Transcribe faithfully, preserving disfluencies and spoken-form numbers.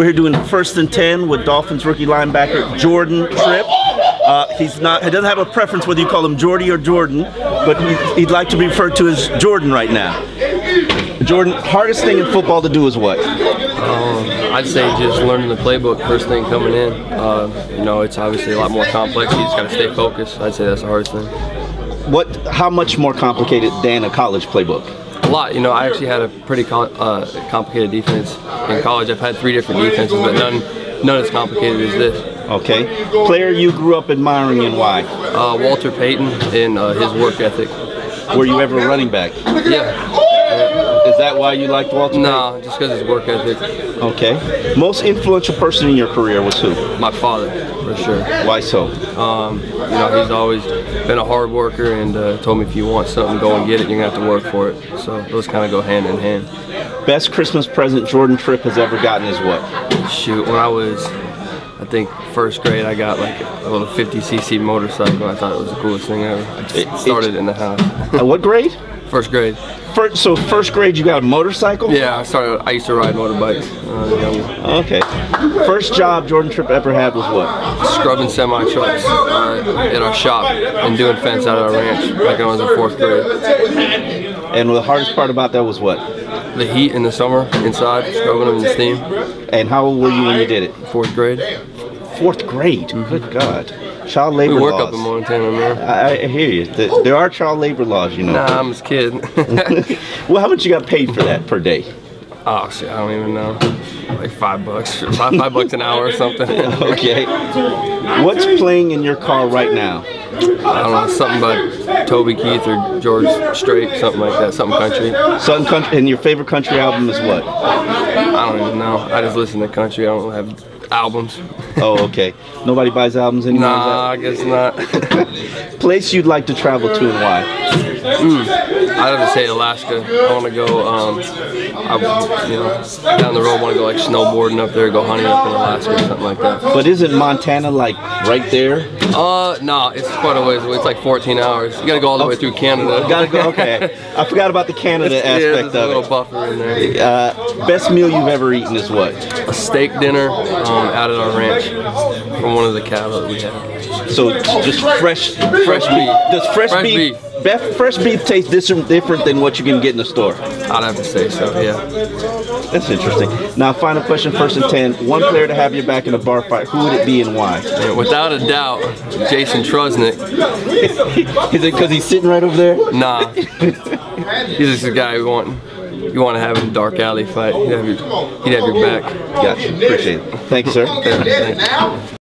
We're here doing first and ten with Dolphins rookie linebacker Jordan Tripp. Uh, he's not, he doesn't have a preference whether you call him Jordy or Jordan, but he, he'd like to be referred to as Jordan right now. Jordan, hardest thing in football to do is what? Um, I'd say just learning the playbook first thing coming in. Uh, you know, it's obviously a lot more complex. You just got to stay focused. I'd say that's the hardest thing. What? How much more complicated than a college playbook? A lot. You know, I actually had a pretty co uh, complicated defense in college. I've had three different defenses, but none, none as complicated as this. Okay. Player you grew up admiring and why? Uh, Walter Payton and uh, his work ethic. Were you ever a running back? Yeah. Is that why you liked Walter? No, nah, just because his work ethic. Okay. Most influential person in your career was who? My father, for sure. Why so? Um, you know, he's always been a hard worker and uh, told me if you want something, go and get it. You're gonna have to work for it. So those kind of go hand in hand. Best Christmas present Jordan Tripp has ever gotten is what? Shoot, when I was, I think first grade, I got like a little fifty C C motorcycle. I thought it was the coolest thing ever. I just it, started it, in the house. At what grade? First grade. First, so first grade, you got a motorcycle? Yeah, I started. I used to ride motorbikes. Uh, okay. First job Jordan Tripp ever had was what? Scrubbing semi trucks uh, at our shop and doing fence out at our ranch back when I was in fourth grade. And the hardest part about that was what? The heat in the summer inside, scrubbing them in the steam. And how old were you when you did it? Fourth grade. Fourth grade. Mm-hmm. Good God. Child labor laws. We work laws. Up in Montana, man. I, I hear you. The, there are child labor laws, you know. Nah, I'm just kidding. Well, how much you got paid for that per day? Oh, shit, I don't even know. Like five bucks, five, five bucks an hour or something. Okay. What's playing in your car right now? I don't know, something about Toby Keith or George Strait, something like that, something country. Something country, and your favorite country album is what? I don't even know. I just listen to country. I don't have albums. Oh, okay. Nobody buys albums anymore? Nah, I guess not. Place you'd like to travel to and why? Mm, I'd have to say Alaska. I want to go, um, I, you know, down the road, I want to go like snowboarding up there, go hunting up in Alaska or something like that. But isn't Montana like right there? Uh, no, nah, it's quite a ways away. It's like fourteen hours. You got to go all the oh, way through Canada. Gotta go, okay. I forgot about the Canada it's, aspect yeah, there's of it. a little it. buffer in there. Uh, best meal you've ever eaten is what? A steak dinner. Um, out at our ranch from one of the cattle that we have. So just fresh, fresh beef. Does fresh, fresh beef, beef, fresh beef taste different than what you can get in the store? I'd have to say so. Yeah, that's interesting. Now, final question, first and ten. One player to have your back in a bar fight. Who would it be and why? Yeah, without a doubt, Jason Trusnick. Is it because he's sitting right over there? Nah, he's just the guy we want. You want to have a dark alley fight, he'd have your, he'd have your back. Gotcha. Appreciate it. Thanks, sir. Thanks.